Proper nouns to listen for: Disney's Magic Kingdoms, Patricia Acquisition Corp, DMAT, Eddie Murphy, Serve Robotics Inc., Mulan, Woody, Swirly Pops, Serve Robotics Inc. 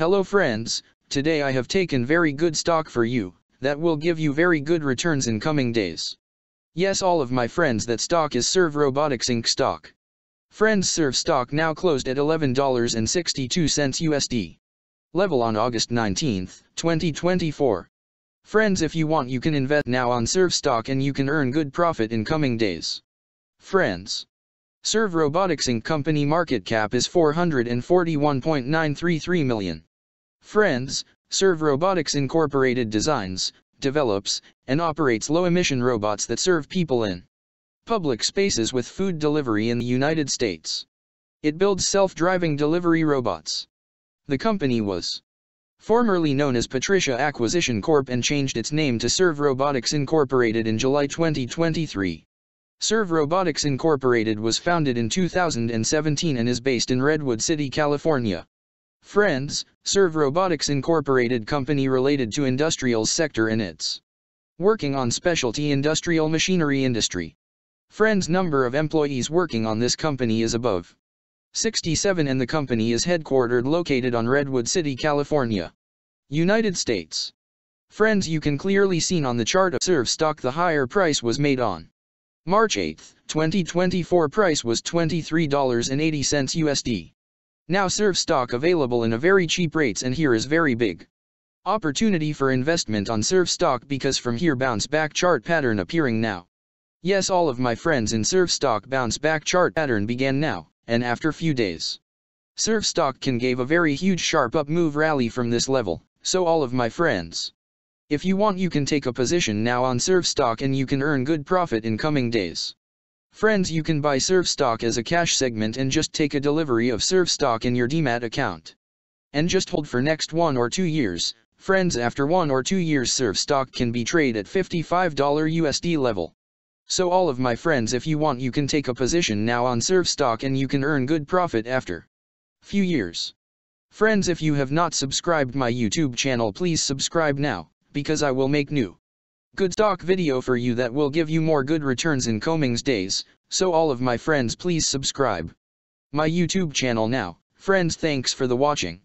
Hello friends, today I have taken very good stock for you, that will give you very good returns in coming days. Yes, all of my friends, that stock is Serve Robotics Inc. stock. Friends, Serve stock now closed at $11.62 USD. Level on August 19, 2024. Friends, if you want you can invest now on Serve stock and you can earn good profit in coming days. Friends, Serve Robotics Inc. company market cap is $441.933 million. Friends, Serve Robotics Incorporated designs, develops, and operates low-emission robots that serve people in public spaces with food delivery in the United States. It builds self-driving delivery robots. The company was formerly known as Patricia Acquisition Corp and changed its name to Serve Robotics Incorporated in July 2023. Serve Robotics Incorporated was founded in 2017 and is based in Redwood City, California. Friends, Serve Robotics Incorporated company related to industrials sector and it's working on specialty industrial machinery industry. Friends, number of employees working on this company is above 67 and the company is headquartered located on Redwood City, California, United States. Friends, you can clearly seen on the chart of Serve stock the higher price was made on March 8, 2024. Price was $23.80 USD. Now Serve stock available in a very cheap rates and here is very big opportunity for investment on Serve stock because from here bounce back chart pattern appearing now. Yes, all of my friends, in Serve stock bounce back chart pattern began now, and after few days Serve stock can gave a very huge sharp up move rally from this level, so all of my friends, if you want you can take a position now on Serve stock and you can earn good profit in coming days. Friends, you can buy Serve stock as a cash segment and just take a delivery of Serve stock in your DMAT account and just hold for next 1 or 2 years. Friends, after 1 or 2 years Serve stock can be traded at $55 USD level. So all of my friends, if you want you can take a position now on Serve stock and you can earn good profit after few years. Friends, if you have not subscribed my YouTube channel, please subscribe now, because I will make new good stock video for you that will give you more good returns in coming days, so all of my friends please subscribe my YouTube channel now. Friends, thanks for the watching.